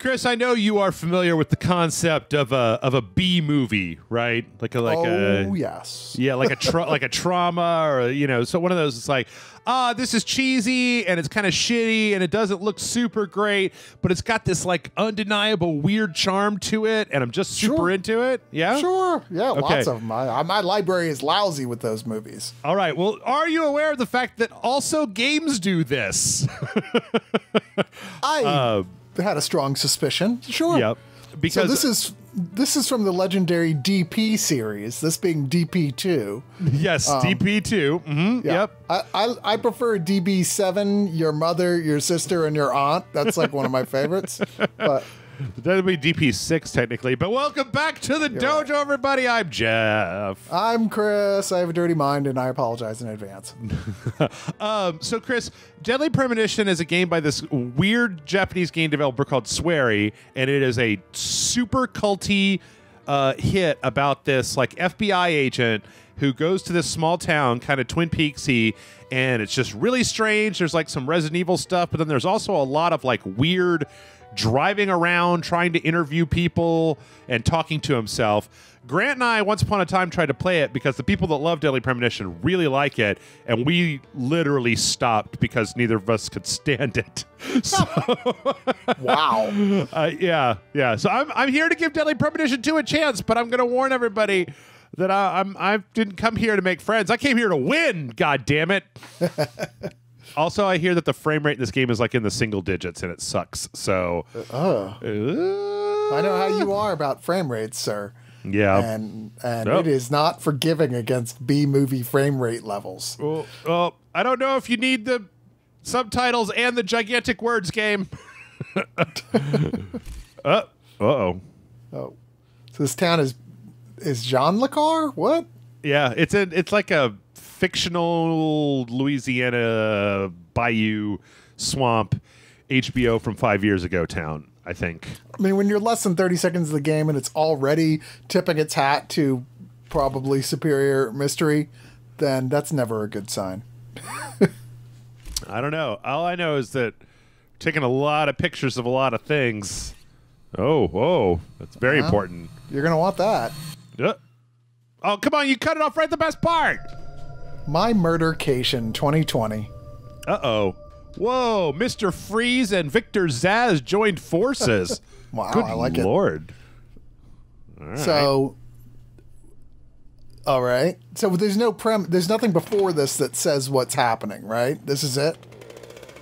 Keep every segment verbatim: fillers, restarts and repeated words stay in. Chris, I know you are familiar with the concept of a of a B movie, right? Like a like oh, a yes, yeah, like a tra like a trauma, or you know, so one of those. It's like, ah, oh, this is cheesy and it's kind of shitty and it doesn't look super great, but it's got this like undeniable weird charm to it, and I'm just super sure. into it. Yeah, sure, yeah, okay. Lots of them. I, my library is lousy with those movies. All right, well, are you aware of the fact that also games do this? I. Uh, had a strong suspicion. Sure. Yep. Because so this is this is from the legendary D P series, this being D P two. Yes, um, D P two. Mm-hmm, yeah. Yep. I, I I prefer D B seven, your mother, your sister, and your aunt. That's like one of my favorites. But that'll be D P six technically. But welcome back to the dojo, right. everybody. I'm Jeff. I'm Chris. I have a dirty mind, and I apologize in advance. um, so, Chris, Deadly Premonition is a game by this weird Japanese game developer called Swery, and it is a super culty uh, hit about this like F B I agent who goes to this small town, kind of Twin Peaksy, and it's just really strange. There's like some Resident Evil stuff, but then there's also a lot of like weird driving around, trying to interview people and talking to himself. Grant and I once upon a time tried to play it because the people that love Deadly Premonition really like it, and we literally stopped because neither of us could stand it. So, wow. Uh, yeah, yeah. So I'm I'm here to give Deadly Premonition two a chance, but I'm going to warn everybody that I, I'm I didn't come here to make friends. I came here to win. God damn it. Also, I hear that the frame rate in this game is like in the single digits, and it sucks. So, oh, uh, I know how you are about frame rates, sir. Yeah, and and oh. it is not forgiving against B movie frame rate levels. Well, well, I don't know if you need the subtitles and the gigantic words game. uh, uh oh, oh, so this town is is Jean Le Carré? What? Yeah, it's a it's like a. fictional Louisiana bayou swamp H B O from five years ago town, I think. I mean, when you're less than thirty seconds of the game and it's already tipping its hat to probably superior mystery, then that's never a good sign. I don't know. All I know is that taking a lot of pictures of a lot of things. Oh, whoa. That's very uh-huh. important. You're going to want that. Uh, oh, come on. You cut it off right at the best part. My Murdercation twenty twenty. Uh-oh. Whoa, Mister Freeze and Victor Zsasz joined forces. Wow, good I like Lord. It. All right. So, all right. So there's no prem. There's nothing before this that says what's happening, right? This is it?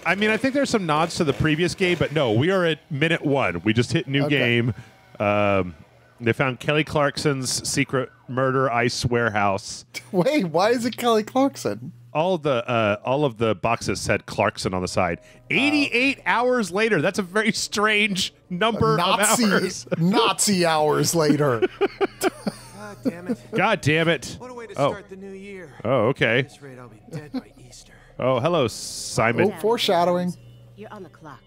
I mean, I think there's some nods to the previous game, but no, we are at minute one. We just hit new okay. game. Um, they found Kelly Clarkson's secret murder ice warehouse. Wait, why is it Kelly Clarkson? All the uh, all of the boxes said Clarkson on the side. Eighty-eight uh, hours later. That's a very strange number Nazi, of hours. Nazi hours later. God damn it! God damn it! What a way to start oh. the new year. Oh, okay. At this rate, I'll be dead by Easter. Oh, hello, Simon. Oh, foreshadowing. You're on the clock.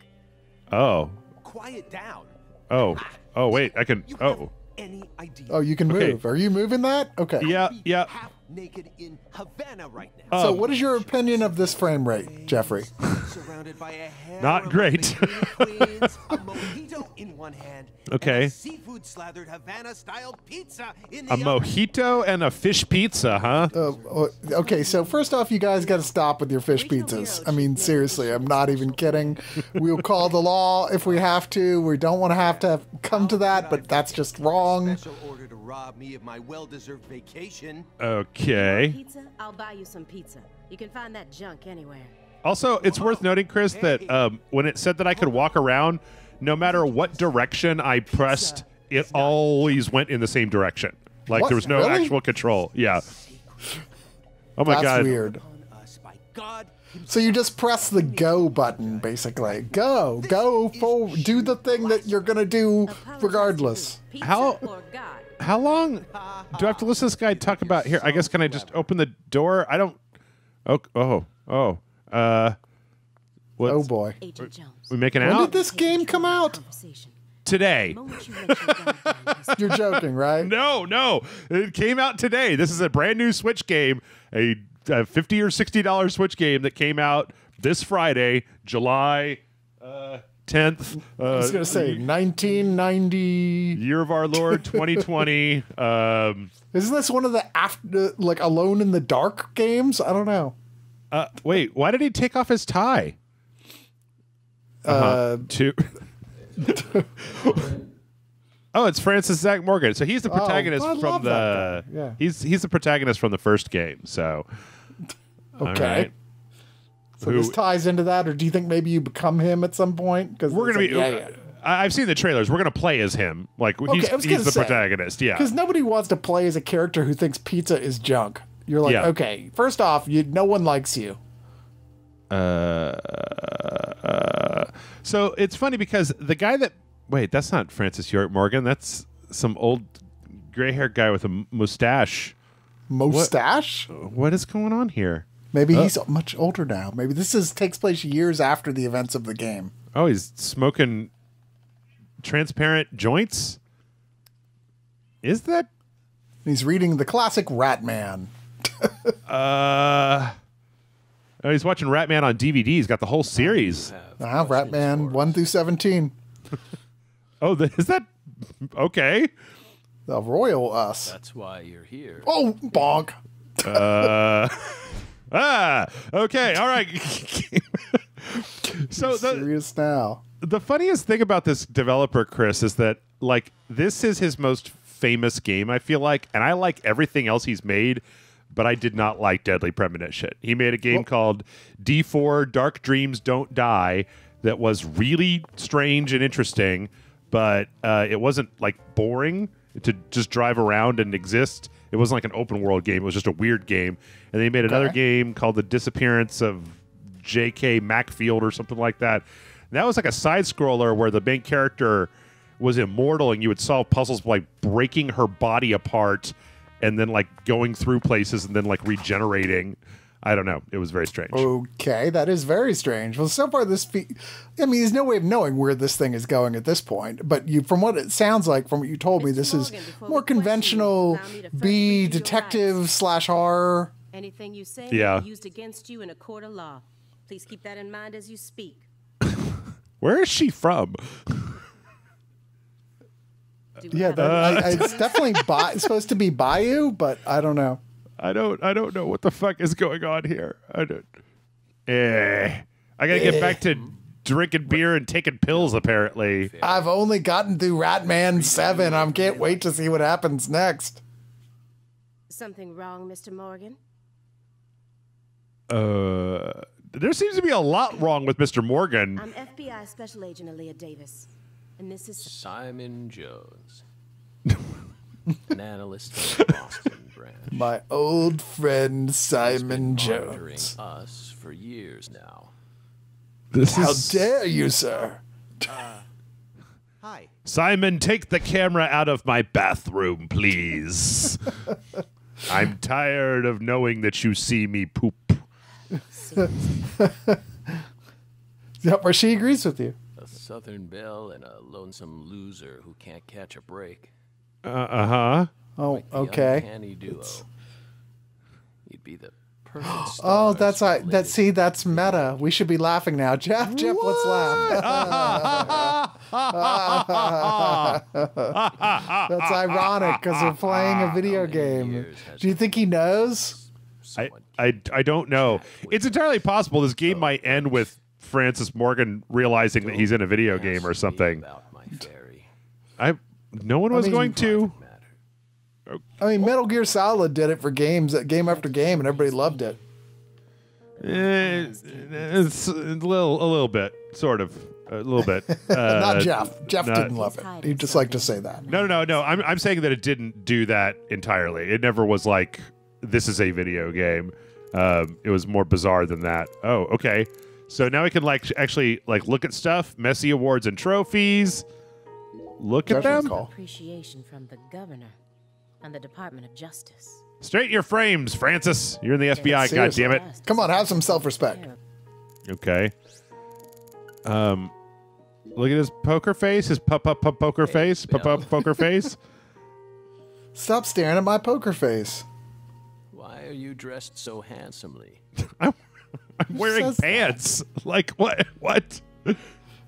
Oh. Quiet down. Oh. Oh wait, I can. Oh. Any idea. Oh, you can move. Okay. Are you moving that? Okay. Yeah, yeah. Half naked in Havana right now. Um, so what is your opinion of this frame rate, Jeffrey? Surrounded by a not great. Queens, a mojito in one hand, okay. And a seafood slathered Havana style pizza in the a other. Mojito and a fish pizza, huh? Uh, okay, so first off, you guys got to stop with your fish pizzas. I mean, seriously, I'm not even kidding. We'll call the law if we have to. We don't want to have to have come to that, but that's just wrong. Special order to rob me of my well-deserved vacation. Okay. Pizza? I'll buy you some pizza. You can find that junk anywhere. Also, it's Whoa. worth noting, Chris, hey. that um, when it said that I could walk around, no matter what direction I pressed, it always went in the same direction. Like, what? There was no really? actual control. Yeah. Oh, my That's God. That's weird. So you just press the go button, basically. Go. Go forward. Do the thing that you're going to do regardless. How, how long do I have to listen to this guy talk about? Here, I guess, can I just open the door? I don't. Oh, oh, oh. Uh, oh boy! Agent Jones. We making out? When did this game come out? Today. You're joking, right? No, no. It came out today. This is a brand new Switch game, a, a fifty or sixty dollar Switch game that came out this Friday, July uh, tenth. Uh, I was going to say nineteen ninety. Year of our Lord twenty twenty. Um, Isn't this one of the after, like, Alone in the Dark games? I don't know. Uh, wait, why did he take off his tie? Uh-huh. Uh, Two. Oh, it's Francis York Morgan. So he's the protagonist oh, from the. Yeah. He's he's the protagonist from the first game. So. Okay. Right. So Who, this ties into that, or do you think maybe you become him at some point? Because we're gonna like, be. Yeah, yeah. I've seen the trailers. We're gonna play as him. Like okay, he's, he's the say, protagonist. Yeah. Because nobody wants to play as a character who thinks pizza is junk. You're like, yeah. okay, first off, you no one likes you. Uh, uh. So it's funny because the guy that. Wait, that's not Francis York Morgan. That's some old gray-haired guy with a mustache. Mustache? What, what is going on here? Maybe uh, he's much older now. Maybe this is takes place years after the events of the game. Oh, he's smoking transparent joints? Is that? He's reading the classic Ratman. uh... Oh, he's watching Ratman on D V D. He's got the whole series. Ah, Ratman one through seventeen. Oh, the, is that okay? The royal us. That's why you're here. Oh, bonk. uh, ah, okay, all right. So the, serious now. The funniest thing about this developer, Chris, is that like this is his most famous game. I feel like, and I like everything else he's made, but I did not like Deadly Premonition. He made a game well, called D four: Dark Dreams Don't Die. That was really strange and interesting, but uh, it wasn't like boring to just drive around and exist. It wasn't like an open world game. It was just a weird game. And they made another okay. game called The Disappearance of J K Macfield or something like that. And that was like a side scroller where the main character was immortal and you would solve puzzles by like breaking her body apart and then like going through places and then like regenerating. I don't know. It was very strange. Okay, that is very strange. Well, so far this... Fe I mean, there's no way of knowing where this thing is going at this point, but you, from what it sounds like, from what you told me, this is more conventional B detective slash horror. Anything you say will be used against you in a court of law. Please keep that in mind as you speak. Where is she from? Yeah, that, uh, I, it's definitely bi supposed to be Bayou, but I don't know. I don't. I don't know what the fuck is going on here. I don't. Eh. I gotta get eh. back to drinking beer and taking pills. Apparently, I've only gotten through Ratman Seven. I can't wait to see what happens next. Something wrong, Mister Morgan? Uh, there seems to be a lot wrong with Mister Morgan. I'm F B I Special Agent Aaliyah Davis, and this is Simon Jones, an analyst in Boston. My old friend Simon Jones. Us for years now. This How is... dare you, sir? Uh, hi, Simon. Take the camera out of my bathroom, please. I'm tired of knowing that you see me poop. Yep, where she agrees with you. A Southern belle and a lonesome loser who can't catch a break. Uh, uh huh. Oh, like okay. Duo. You'd be the perfect. Oh, that's I. That see, that's meta. We should be laughing now, Jeff. What? Jeff, let's laugh. That's ironic because we're playing a video game. Do you think he knows? I, I, I don't know. It's entirely possible this game might end with Francis Morgan realizing that he's in a video game or something. I. No one was I mean, going to. I mean, Metal Gear Solid did it for games, game after game, and everybody loved it. Eh, it's a little, a little bit, sort of, a little bit. Uh, not Jeff. Jeff not, didn't love it. He'd just like to say that. No, no, no, no. I'm, I'm saying that it didn't do that entirely. It never was like this is a video game. Um, it was more bizarre than that. Oh, okay. So now we can like actually like look at stuff, messy awards and trophies. Look Treasure at them. Call. Appreciation from the governor. And the Department of Justice. Straighten your frames, Francis. You're in the F B I, goddammit. Come on, have some self-respect. Okay. Um, look at his poker face, his pup-pup-pup poker face, pup-pup poker face. Stop staring at my poker face. Why are you dressed so handsomely? I'm, I'm wearing pants. That? Like, what? What?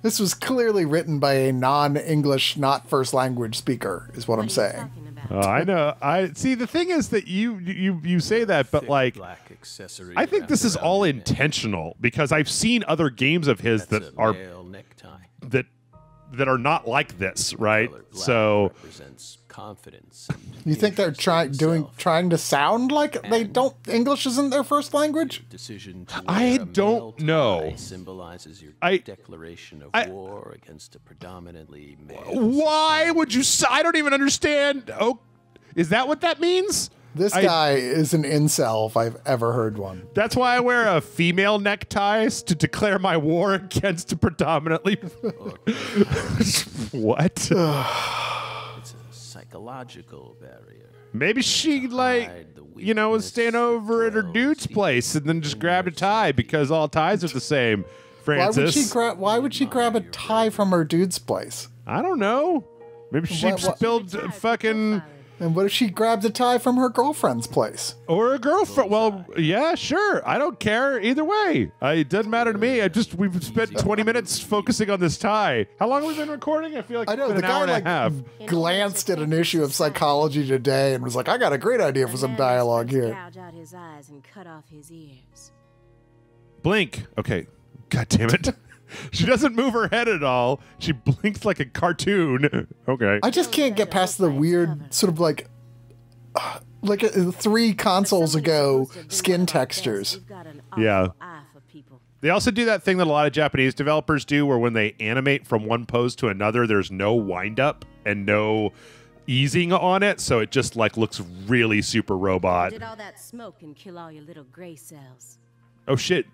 This was clearly written by a non-English, not first language speaker, is what, what I'm saying. Uh, I know. I see. The thing is that you you you say that, but like, I think this is all intentional because I've seen other games of his that are that that are not like this, right? So confidence. You think they're trying doing trying to sound like they don't English isn't their first language? Decision to I don't know. Symbolizes your I, declaration of I, war against a predominantly male. Why would you say, I don't even understand. Oh, is that what that means? This I, guy is an incel if I've ever heard one. That's why I wear a female necktie to declare my war against a predominantly what? Psychological barrier. Maybe she, like, you know, was staying over at her dude's place and then just grabbed a tie because all ties are the same, Francis. Why would she grab, why would she grab a tie from her dude's place? I don't know. Maybe she what, what? spilled uh, fucking... And what if she grabbed a tie from her girlfriend's place? Or a girlfriend. Well, yeah, sure. I don't care either way. I, it doesn't matter to me. I just we've spent twenty minutes focusing on this tie. How long have we been recording? I feel like I know, it's been an hour and a half. Like, glanced at an issue of Psychology Today and was like, I got a great idea for some dialogue here. Gouge out his eyes and cut off his ears. Blink. Okay. God damn it. She doesn't move her head at all. She blinks like a cartoon. Okay. I just can't get past the weird sort of like, uh, like a, three consoles ago skin textures. Yeah. They also do that thing that a lot of Japanese developers do where when they animate from one pose to another, there's no wind up and no easing on it. So it just like looks really super robot. Did all that smoke and kill all your little gray cells. Oh, shit.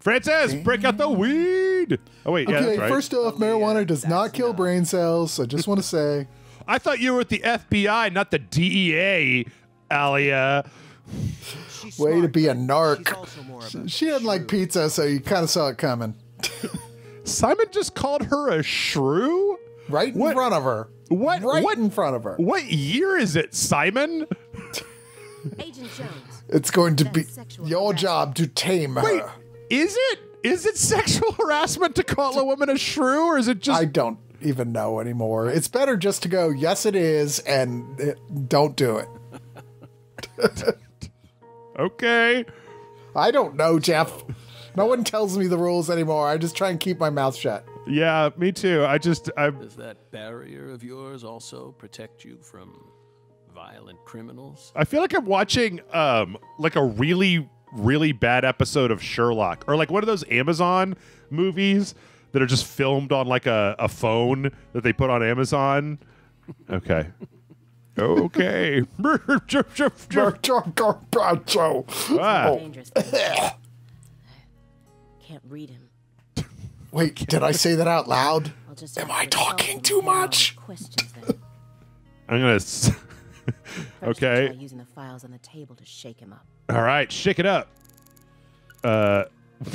Francis, break out the weed. Oh wait, okay, yeah, that's right. First off, marijuana does not kill brain cells. I just want to say. I thought you were at the F B I, not the D E A, Aaliyah. Way to be a narc. She didn't like pizza, so you kind of saw it coming. Simon just called her a shrew? Right in what, front of her. What? Right what, in front of her. What year is it, Simon? Agent Jones. It's going to be your job to tame her. Wait. Is it? Is it sexual harassment to call a woman a shrew, or is it just... I don't even know anymore. It's better just to go, yes, it is, and it, don't do it. Okay. I don't know, Jeff. No one tells me the rules anymore. I just try and keep my mouth shut. Yeah, me too. I just... I'm... Does that barrier of yours also protect you from violent criminals? I feel like I'm watching um, like a really... really bad episode of Sherlock, or like one of those Amazon movies that are just filmed on like a, a phone that they put on Amazon. Okay. Okay. Ah. Can't read him. Wait, did I say that out loud? Am I talking too much? I'm gonna s okay. Try using the files on the table to shake him up. All right, shake it up. Uh,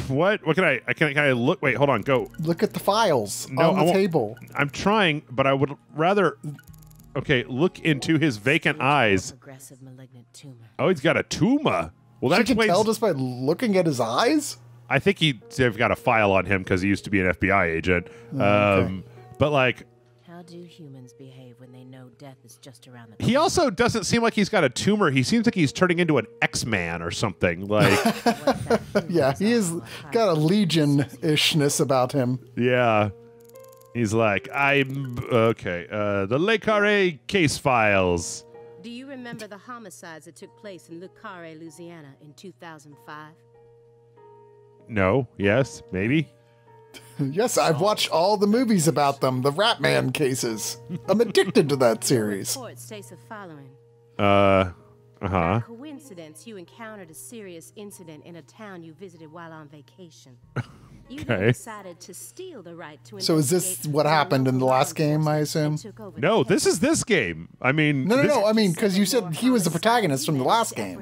what? What can I? I can, can I look? Wait, hold on. Go. Look at the files no, on the table. I'm trying, but I would rather. Okay, look into his vacant eyes. Progressive malignant tumor. Oh, he's got a tumor. Well, that explains. You can tell just by looking at his eyes. I think he, they've got a file on him because he used to be an F B I agent. Mm, okay. Um, but like. How do humans behave when they know death is just around the corner? He also doesn't seem like he's got a tumor. He seems like he's turning into an X-Man or something. Like, yeah, he has got a Legion-ishness about him. Yeah. He's like, I'm... Okay. Uh, the Le Carré case files. Do you remember the homicides that took place in Le Carré, Louisiana in two thousand five? No. Yes. Maybe. Yes, I've watched all the movies about them, the Ratman cases. I'm addicted to that series. Uh, uh-huh. Coincidence, you encountered a serious incident in a town you visited while on vacation. You decided to steal the right to. So is this what happened in the last game, I assume? No, this is this game. I mean... No, no, no, I mean, because you said he was the protagonist from the last game.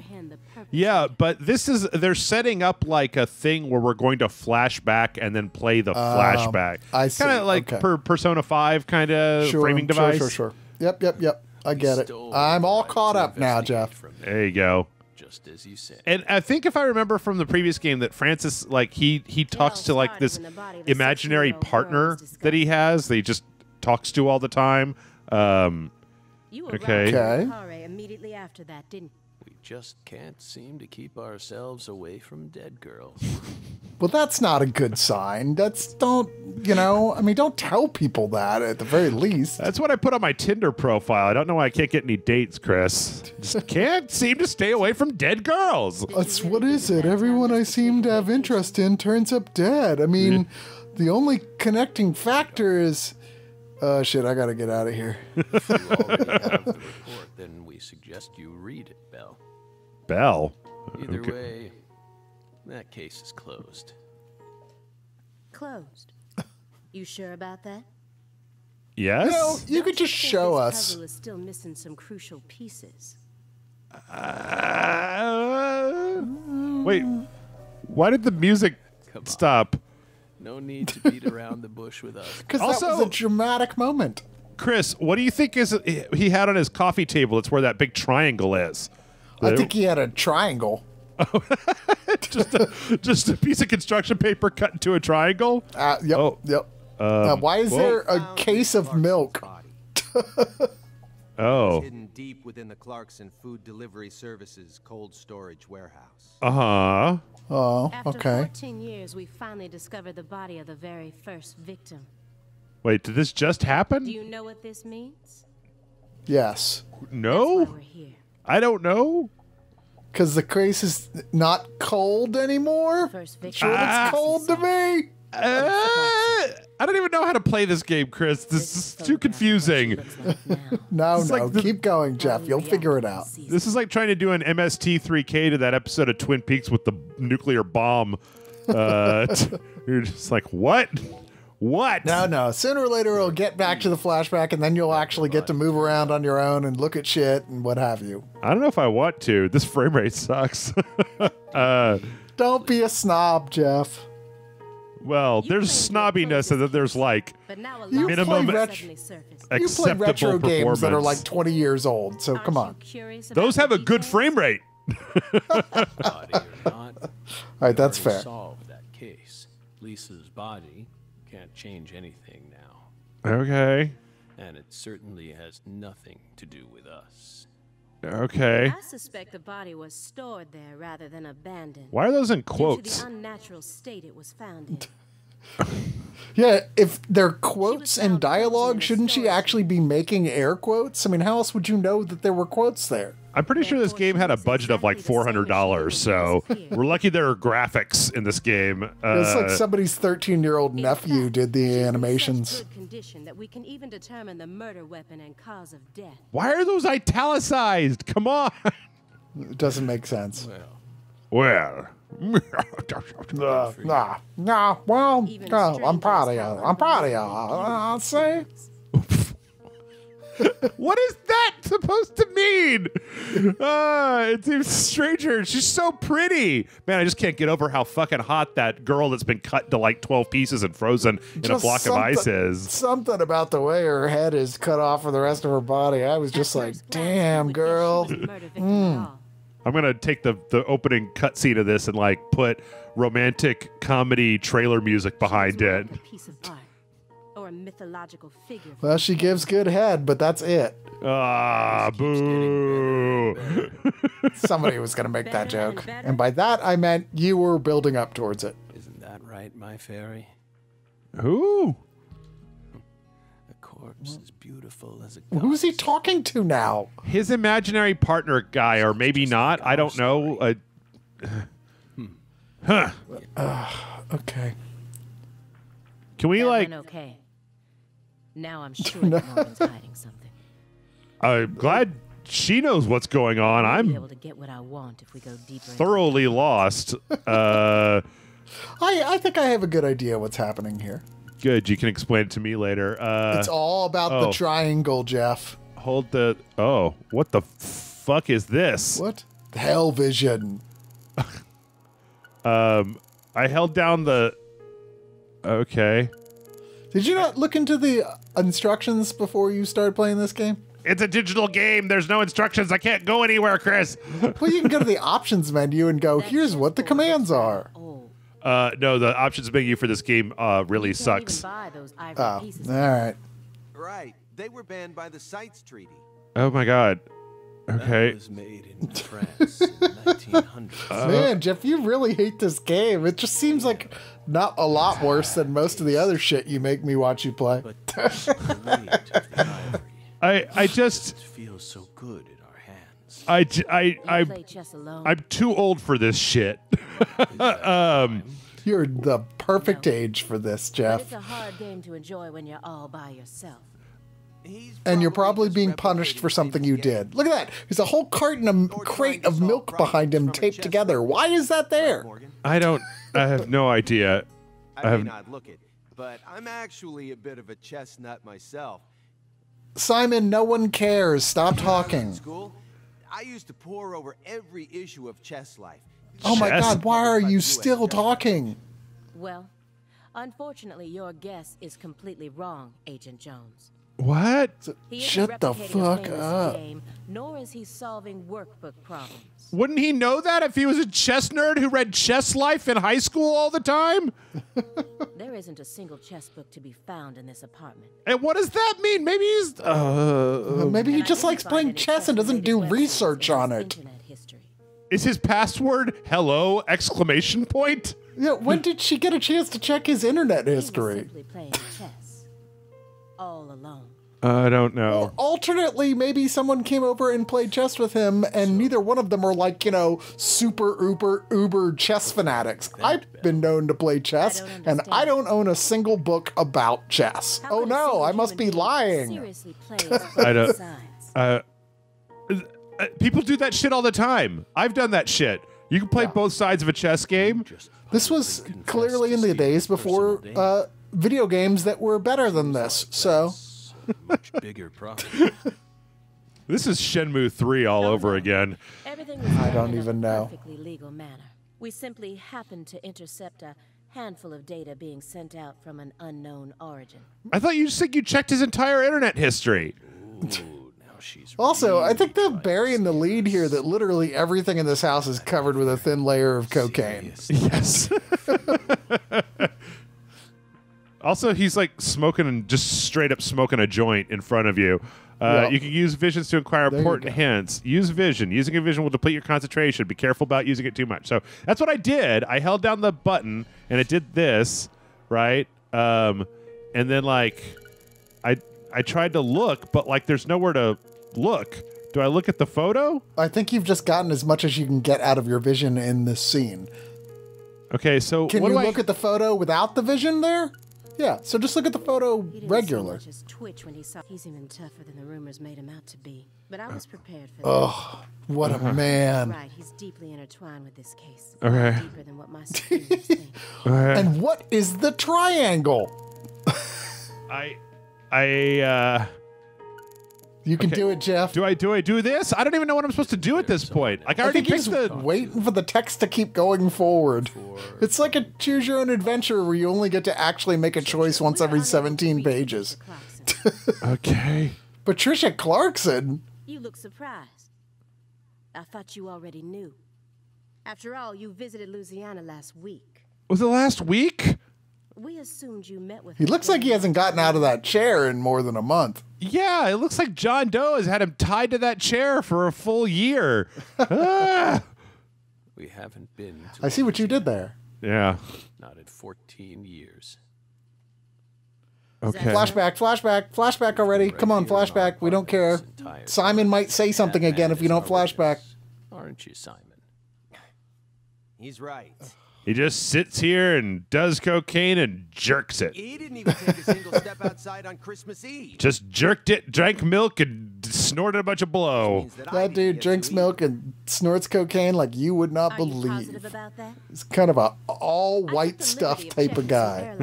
Yeah, but this is... They're setting up, like, a thing where we're going to flash back and then play the uh, flashback. I see. Kind of like okay. per Persona five kind of sure, framing device. Sure, sure, sure. Yep, yep, yep. I get it. I'm all caught up now, Jeff. There you go. Just as you said. And I think if I remember from the previous game that Francis, like, he he talks to, like, this imaginary partner that he has that he just talks to all the time. Um, you were okay. Right. Okay. Immediately after that, didn't we just can't seem to keep ourselves away from dead girls. Well, that's not a good sign. That's don't, you know, I mean, don't tell people that at the very least. That's what I put on my Tinder profile. I don't know why I can't get any dates, Chris. Just can't seem to stay away from dead girls. That's what is it? Everyone I seem to have interest in turns up dead. I mean, the only connecting factor is, uh, shit, I got to get out of here. If you already have the report, then we suggest you read it, Belle. Belle? Either okay. way... That case is closed. Closed? You sure about that? Yes. No, you could just show us. This puzzle is still missing some crucial pieces. Uh, wait, why did the music stop? No need to beat around the bush with us. Because that was a dramatic moment. Chris, what do you think is he had on his coffee table? It's where that big triangle is. I think he had a triangle. just, a, just a piece of construction paper cut into a triangle? Uh, yep, oh. yep. Um, uh, why is whoa. there a case of milk? Oh. Hidden deep within the Clarkson Food Delivery Services cold storage warehouse. Uh-huh. Oh, okay. After fourteen years, we finally discovered the body of the very first victim. Wait, did this just happen? Do you know what this means? Yes. No? That's why we're here. I don't know. Because the case is not cold anymore? Sure, uh, it's cold to me! Uh, I don't even know how to play this game, Chris. This, this is, is so too confusing. Like no, no. Like the, keep going, Jeff. You'll figure it out. This is like trying to do an M S T three K to that episode of Twin Peaks with the nuclear bomb. Uh, you're just like, what? What? No, no. Sooner or later, it'll get back to the flashback, and then you'll actually get to move around on your own and look at shit and what have you. I don't know if I want to. This frame rate sucks. uh, don't be a snob, Jeff. Well, there's snobbiness, and then there's, like, minimum acceptable You play retro games that are, like, twenty years old, so come on. Those have a good frame rate. All right, that's fair. Solve that case. Lisa's body... Can't change anything now. Okay. And it certainly has nothing to do with us. Okay. I suspect the body was stored there rather than abandoned. Why are those in quotes? Due to the unnatural state it was found in. Yeah, if they're quotes and dialogue, shouldn't she actually be making air quotes? I mean, how else would you know that there were quotes there? I'm pretty sure this game had a budget of like four hundred dollars, so we're lucky there are graphics in this game. Uh, it's like somebody's thirteen-year-old nephew did the animations. Why are those italicized? Come on! It doesn't make sense. Well... uh, nah, nah, well, oh, I'm proud of y'all. I'm proud of y'all. I'll say. What is that supposed to mean? Uh, it's even stranger. She's so pretty. Man, I just can't get over how fucking hot that girl that's been cut to like twelve pieces and frozen in just a block of ice is. Something about the way her head is cut off from the rest of her body. I was just like, damn, girl. Mm. I'm going to take the, the opening cutscene of this and like put romantic comedy trailer music behind it. Or a mythological figure. Well, she gives good head, but that's it. Ah, boo. Somebody was going to make that joke. And by that, I meant you were building up towards it. Isn't that right, my fairy? Who? A corpse is beautiful as a ghost. Who's he talking to now? His imaginary partner guy, or maybe not. I don't know. Uh, huh. Uh, okay. Can we, that like... okay. Now I'm sure Morgan's hiding something. I'm glad she knows what's going on. I'm able to get what I want if we go deeper. Thoroughly lost. uh, I I think I have a good idea what's happening here. Good, you can explain it to me later. Uh, it's all about oh. the triangle, Jeff. Hold the oh, what the fuck is this? What hell vision? um, I held down the. Okay. Did you not look into the instructions before you started playing this game? It's a digital game. There's no instructions. I can't go anywhere, Chris. Well, you can go to the options menu and go, here's what the commands are. Uh, no, the options menu for this game uh, really sucks. Oh, all right. Right. They were banned by the Cites Treaty. Oh, my God. Okay. That was made in France in the nineteen hundreds. Uh, Man, Jeff, you really hate this game. It just seems like not a lot worse than most of the other shit you make me watch you play. I I just feels so good in our hands. I I I I'm too old for this shit. um, you're the perfect age for this, Jeff. It's a hard game to enjoy when you're all by yourself. And you're probably being punished for something you did. Look at that. There's a whole carton of crate of milk behind him taped together. Why is that there? I don't I have no idea. I may not look it, but I'm actually a bit of a chestnut myself. Simon, no one cares. Stop talking. School, I used to pore over every issue of Chess Life. Oh my God, why are you still talking? Well, unfortunately your guess is completely wrong, Agent Jones. What? Shut the fuck up. Game, nor is he solving workbook problems. Wouldn't he know that if he was a chess nerd who read Chess Life in high school all the time? There isn't a single chess book to be found in this apartment. And what does that mean? Maybe he's... Uh, maybe he just likes playing chess and doesn't do research on it. Is his password hello exclamation point? Yeah, when did she get a chance to check his internet history? He was simply playing chess. All alone. Uh, I don't know. Or alternately, maybe someone came over and played chess with him, and neither one of them are like, you know, super, uber, uber chess fanatics. I've been known to play chess, I and I don't own a single book about chess. How oh no, I must be lying. Seriously I don't. Uh, uh, people do that shit all the time. I've done that shit. You can play yeah. both sides of a chess game. This was clearly in the days before. Uh, video games that were better than this, so much bigger problem. This is Shenmue three all over again. I don't even know. Perfectly legal manner. We simply happened to intercept a handful of data being sent out from an unknown origin. I thought you said you checked his entire internet history. Ooh, now she's also, really I think they're burying the lead here that literally everything in this house is covered with a thin layer of cocaine. Serious. Yes. Also, he's like smoking and just straight up smoking a joint in front of you. Uh, yep. You can use visions to acquire there important hints. Use vision. Using a vision will deplete your concentration. Be careful about using it too much. So that's what I did. I held down the button and it did this, right? Um, and then like I I tried to look, but like there's nowhere to look. Do I look at the photo? I think you've just gotten as much as you can get out of your vision in this scene. Okay, so can what you do look I... at the photo without the vision there? Yeah, so just look at the photo regular. He's even tougher than the rumors made him out to be. But I was prepared for that. Oh, what a man. Right, he's deeply intertwined with this case. Okay. Deeper than what my superiors think. And what is the triangle? I I uh You can okay. do it, Jeff. Do I do I do this? I don't even know what I'm supposed to do at this point. Like I already I think picked the waiting for the text to keep going forward. It's like a choose your own adventure where you only get to actually make a choice once every seventeen pages. Okay. Patricia Clarkson. You look surprised. I thought you already knew. After all, you visited Louisiana last week. Was it last week? We assumed you met with. He looks like he hasn't gotten out of that chair in more than a month. Yeah, it looks like John Doe has had him tied to that chair for a full year. ah. We haven't been. I see what you did there. Yeah. Not in fourteen years. Okay. Flashback, flashback, flashback already. Come on, flashback. We don't care. Simon might say something again if you don't flashback. Aren't you, Simon? He's right. He just sits here and does cocaine and jerks it. He didn't even take a single step outside on Christmas Eve. Just jerked it, drank milk, and snorted a bunch of blow. That, that dude drinks milk and snorts cocaine like you would not Are believe. You positive about that? He's kind of a all-white stuff type of guy.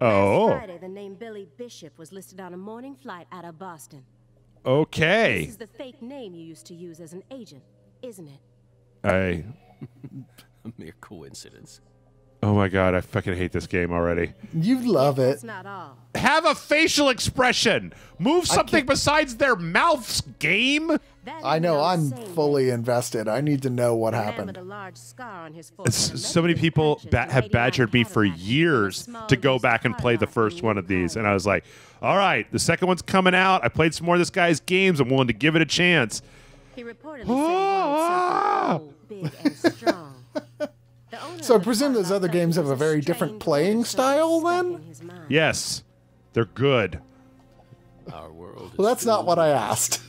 Oh. Last Friday, the name Billy Bishop was listed on a morning flight out of Boston. Okay. This is the fake name you used to use as an agent, isn't it? I... A mere coincidence. Oh my god, I fucking hate this game already. You love it. It's not all. Have a facial expression. Move something besides their mouths, game. I know, I'm fully invested. I need to know what happened. So many people ba have badgered me for years to go back and play the first one of these, and I was like, all right, the second one's coming out. I played some more of this guy's games. I'm willing to give it a chance. He reportedly oh! said he wanted something old, big, and strong. So I presume those other games have a very different playing style, then? Yes. They're good. Our world well, that's not what I asked.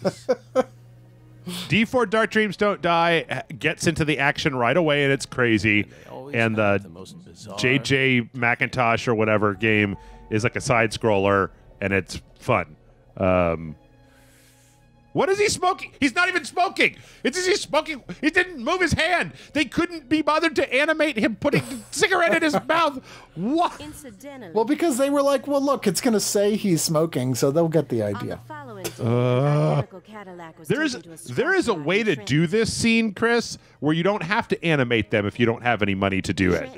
D four Dark Dreams Don't Die gets into the action right away, and it's crazy. And the J J Macintosh or whatever game is like a side-scroller, and it's fun. Um... What is he smoking? He's not even smoking. It's is he smoking? He didn't move his hand. They couldn't be bothered to animate him putting a cigarette in his mouth. What? Well, because they were like, well, look, it's going to say he's smoking, so they'll get the idea. Uh, there is there is a way to do this scene, Chris, where you don't have to animate them if you don't have any money to do it.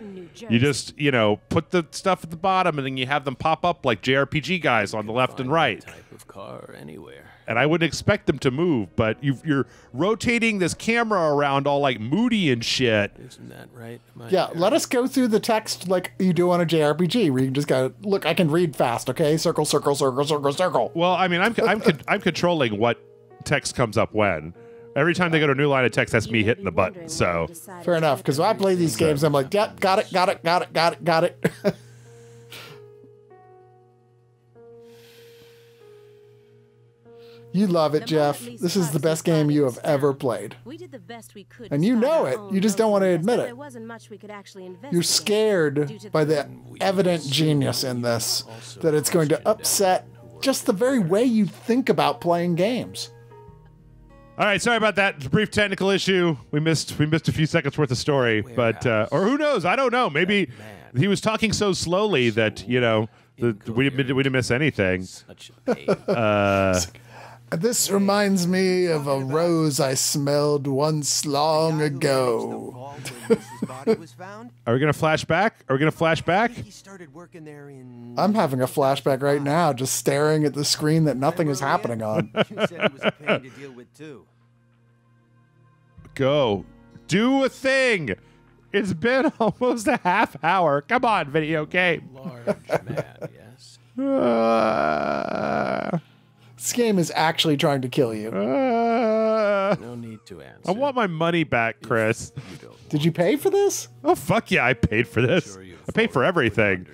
You just, you know, put the stuff at the bottom and then you have them pop up like J R P G guys on the left and right. Type of car anywhere. And I wouldn't expect them to move, but you've, you're rotating this camera around all like moody and shit. Isn't that right? Yeah, let us go through the text like you do on a J R P G, where you just gotta look. I can read fast, okay? Circle, circle, circle, circle, circle. Well, I mean, I'm I'm I'm controlling what text comes up when. Every time they go to a new line of text, that's me hitting the button. So fair enough, because when I play these games, I'm like, yep, got it, got it, got it, got it, got it. You love it, Jeff. This is the best game you have ever played. And you know it. You just don't want to admit it. You're scared by the evident genius in this, that it's going to upset just the very way you think about playing games. All right, sorry about that brief technical issue. We missed we missed a few seconds worth of story, but uh, or who knows? I don't know. Maybe he was talking so slowly that, you know, the, we didn't we didn't miss anything. Uh, This reminds me of a rose I smelled once long ago. Are we gonna flash back? Are we gonna flash back? I'm having a flashback right now, just staring at the screen that nothing is happening on. Go. Do a thing. It's been almost a half hour. Come on, video game. uh, This game is actually trying to kill you. Uh, no need to answer. I want my money back, Chris. You did you pay for this? Oh, fuck yeah, I paid for this. Sure, I paid for everything.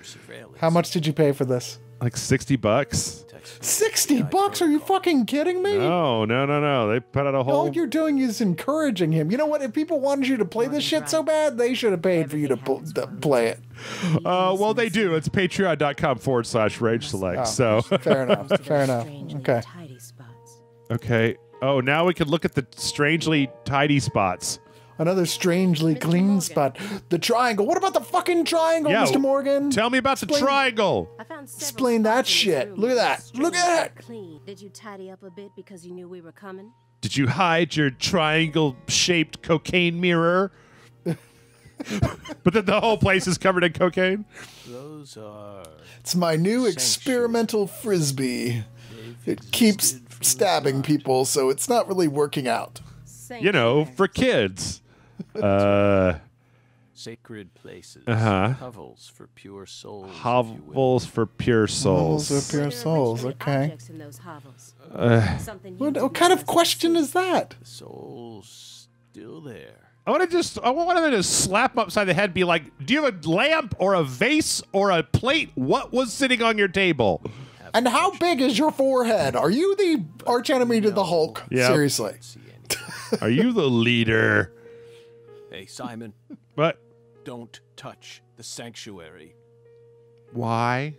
How much did you pay for this? Like sixty bucks. sixty bucks? Are you fucking kidding me? No, no, no, no. They put out a whole... All you're doing is encouraging him. You know what? If people wanted you to play this shit so bad, they should have paid for you to, pl to play it. Uh, well, they do. It's patreon.com forward slash rage select. Oh, so. Fair enough. Fair enough. Okay. Okay. Oh, now we can look at the strangely tidy spots. Another strangely clean spot. The triangle. What about the fucking triangle, yeah, Mister Morgan? Tell me about Explain. the triangle. I found Explain that shit. Look at that. Look at it. Clean. Did you tidy up a bit because you knew we were coming? Did you hide your triangle-shaped cocaine mirror? But then the whole place is covered in cocaine? Those are... It's my new sanctuary. experimental frisbee. They've it keeps stabbing people, so it's not really working out. You know, for kids. Uh, Sacred places, uh-huh. Hovels for pure souls. Hovels for pure souls. Hovels for pure souls. Okay. Uh, what, what kind of question is that? The soul's still there. I want to just. I want them to slap him upside the head. And be like, do you have a lamp or a vase or a plate? What was sitting on your table? And how big is your forehead? Are you the archenemy to the Hulk? Yep. Seriously. Are you the leader? Hey, Simon. What? Don't touch the sanctuary. Why?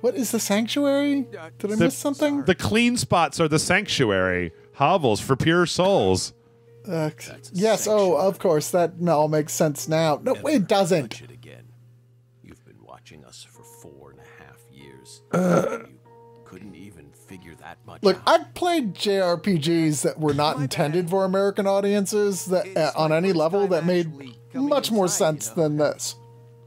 What is the sanctuary? Did I the, miss something? Sorry. The clean spots are the sanctuary. Hovels for pure souls. Uh, yes, sanctuary. Oh, of course. That all makes sense now. No, Never it doesn't. Touch it again. You've been watching us for four and a half years. Uh. couldn't even figure that much Look, out. I've played J R P Gs that were not intended for American audiences that uh, on any level that made much more sense than this.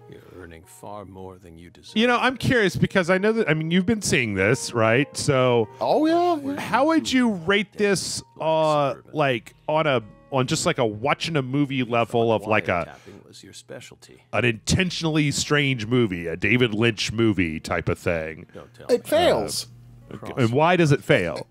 You're earning far more than you deserve. You know, I'm curious because I know that, I mean, you've been seeing this, right? So, oh yeah. How would you rate this uh like on a on just like a watching a movie level of like a was your specialty. An intentionally strange movie, a David Lynch movie type of thing? It fails. Uh, and why does it fail?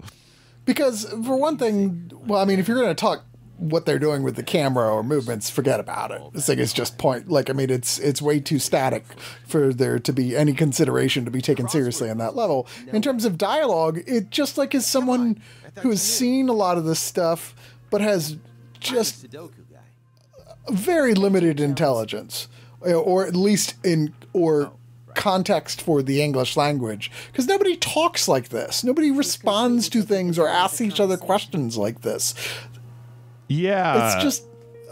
Because for one thing, well, I mean, if you're going to talk what they're doing with the camera or movements, forget about it. This thing is just point. Like, I mean, it's it's way too static for there to be any consideration to be taken seriously on that level. In terms of dialogue, it just like is someone who has seen a lot of this stuff, but has just very limited intelligence, or at least in or context for the English language, because nobody talks like this. Nobody responds to things or asks each other questions like this. Yeah, it's just,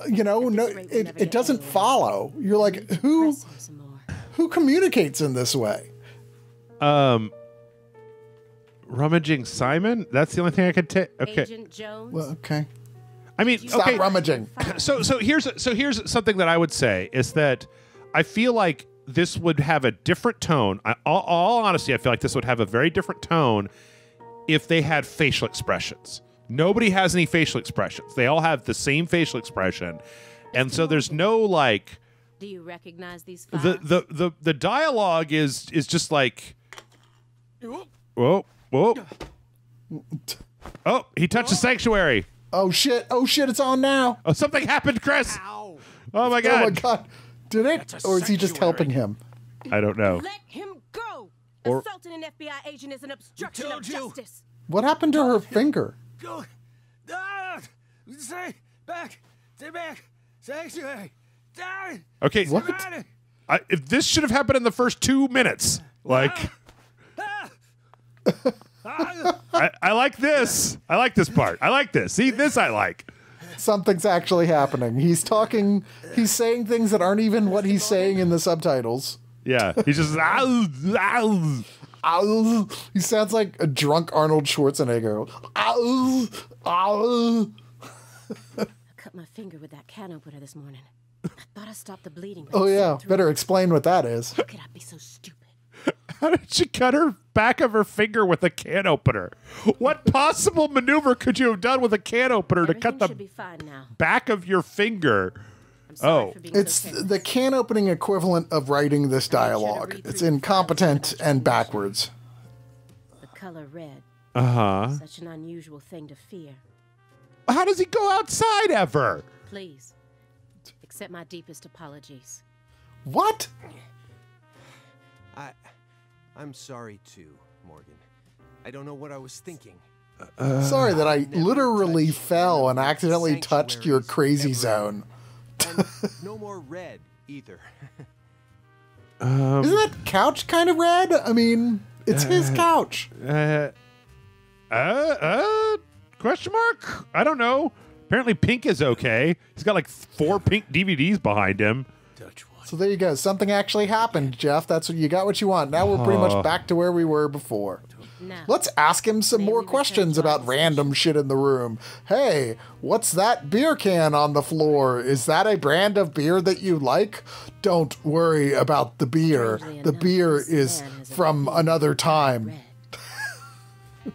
you know, no, it, it doesn't follow. You're like, who who communicates in this way? Um, rummaging Simon. That's the only thing I could take. Okay. Agent Jones. Well, okay. I mean, stop okay. rummaging. So, so here's so here's something that I would say is that I feel like this would have a different tone. I, all, all honesty, I feel like this would have a very different tone if they had facial expressions. Nobody has any facial expressions. They all have the same facial expression, and so there's no like. Do you recognize these files? The the the the dialogue is is just like. Whoa! Whoa! Oh, he touched the sanctuary. Oh shit! Oh shit! It's on now. Oh, something happened, Chris. Ow. Oh my god! Oh my god! Did it? Or is he just helping him? I don't know. Let him go. Or assaulting an F B I agent is an obstruction of justice. What happened to her finger? Go! Ah, stay back! Stay back! Sanctuary! Die! Okay. What? I, if this should have happened in the first two minutes, like. Ah. Ah. I, I like this. I like this part. I like this. See, this I like. Something's actually happening. He's talking. He's saying things that aren't even what he's saying in the subtitles. Yeah, he's just. Ow, ow, ow. He sounds like a drunk Arnold Schwarzenegger. Ow, ow. I cut my finger with that can opener this morning. I thought I stopped the bleeding. But oh yeah, better explain what that is. How could I be so stupid? How did she cut her back of her finger with a can opener? What possible maneuver could you have done with a can opener Everything to cut the be fine now. back of your finger? Oh, it's so the can opening equivalent of writing this dialogue. It's incompetent and backwards. The color red. Uh huh. Such an unusual thing to fear. How does he go outside ever? Please accept my deepest apologies. What? I, I'm sorry too, Morgan. I don't know what I was thinking. Uh, sorry that I literally fell and accidentally touched your crazy zone. And no more red either. um, Isn't that couch kind of red? I mean, it's uh, his couch. Uh, uh, uh, question mark? I don't know. Apparently pink is okay. He's got like four pink D V Ds behind him. So there you go. Something actually happened, Jeff. That's what you got. What you want. Now we're pretty much back to where we were before. No. Let's ask him some Maybe more questions about random shit in the room. Hey, what's that beer can on the floor? Is that a brand of beer that you like? Don't worry about the beer. The beer is from another time.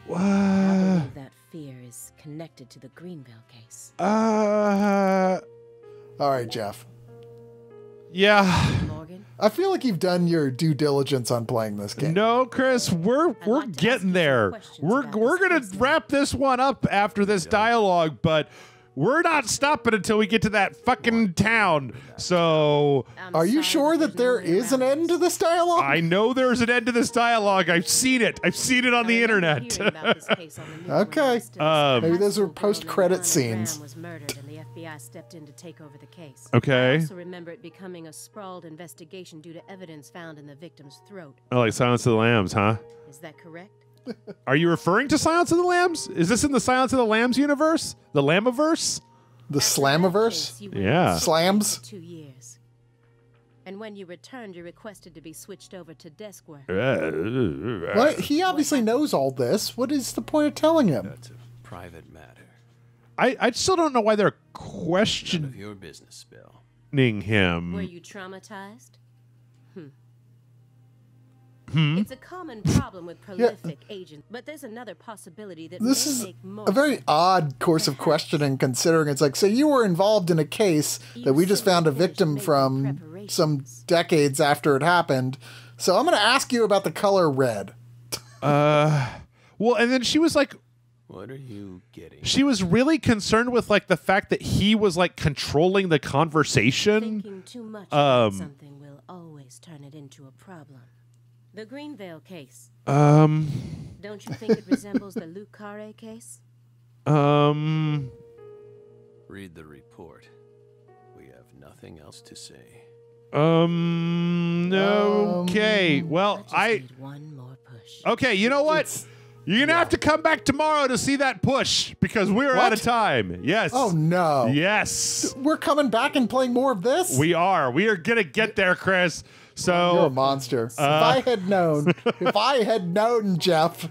What? That fear is connected to the Greenville case. Uh. All right, Jeff. Yeah, Morgan? I feel like you've done your due diligence on playing this game. No, Chris, we're we're like getting there. We're we're gonna wrap this one up after this dialogue, but we're not stopping until we get to that fucking town. So, I'm are you sure that there is an end to this dialogue? I know there's an end to this dialogue. I've seen it. I've seen it on the internet. Okay, um, maybe those were post-credit scenes. I stepped in to take over the case. Okay. I also remember it becoming a sprawled investigation due to evidence found in the victim's throat. Oh, like Silence of the Lambs, huh? Is that correct? Are you referring to Silence of the Lambs? Is this in the Silence of the Lambs universe? The Lambiverse? The Slamiverse? Yeah. Slams? Two years. And when you returned, you requested to be switched over to desk work. What? He obviously knows all this. What is the point of telling him? That's a private matter. I, I still don't know why they're questioning None of your business, Bill. him. Were you traumatized? Hmm. Hmm? It's a common problem with prolific yeah. agents, but there's another possibility that this is make more a very odd course of questioning, considering it's like, so you were involved in a case that we just found a victim from some decades after it happened. So I'm going to ask you about the color red. uh, well, and then she was like, "What are you getting?" She was really concerned with like the fact that he was like controlling the conversation. Thinking too much about um, something will always turn it into a problem. The Greenvale case. Um. Don't you think it resembles the Le Carré case? Um. Read the report. We have nothing else to say. Um. No. Okay. Um, well, I. Just I need one more push. Okay. You know what? It's, You're gonna yeah. have to come back tomorrow to see that push because we're what? out of time. Yes. Oh no. Yes. We're coming back and playing more of this. We are. We are gonna get there, Chris. So you're a monster. Uh, if I had known, if I had known, Jeff.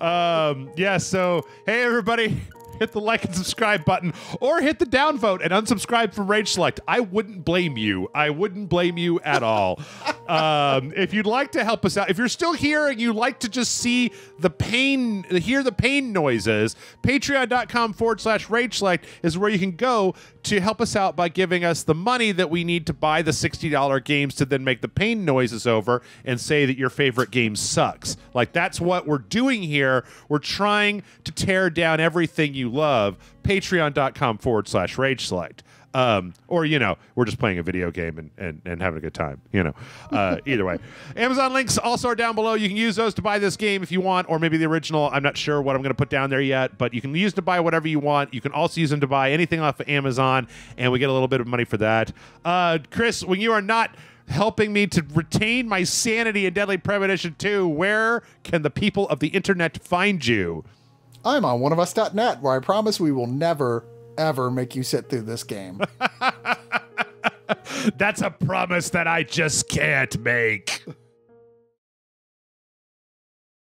Um, yeah. So hey, everybody, hit the like and subscribe button, or hit the downvote and unsubscribe from RageSelect. I wouldn't blame you. I wouldn't blame you at all. Um, if you'd like to help us out, if you're still here and you like to just see the pain, hear the pain noises, patreon dot com forward slash RageSelect is where you can go to help us out by giving us the money that we need to buy the sixty dollar games to then make the pain noises over and say that your favorite game sucks. Like, that's what we're doing here. We're trying to tear down everything you love. Patreon dot com forward slash RageSelect. Um, or, you know, we're just playing a video game and, and, and having a good time, you know, uh, either way. Amazon links also are down below. You can use those to buy this game if you want, or maybe the original. I'm not sure what I'm going to put down there yet, but you can use to buy whatever you want. You can also use them to buy anything off of Amazon, and we get a little bit of money for that. Uh, Chris, when you are not helping me to retain my sanity in Deadly Premonition two, where can the people of the internet find you? I'm on one of us dot net, where I promise we will never... ever make you sit through this game. That's a promise that I just can't make.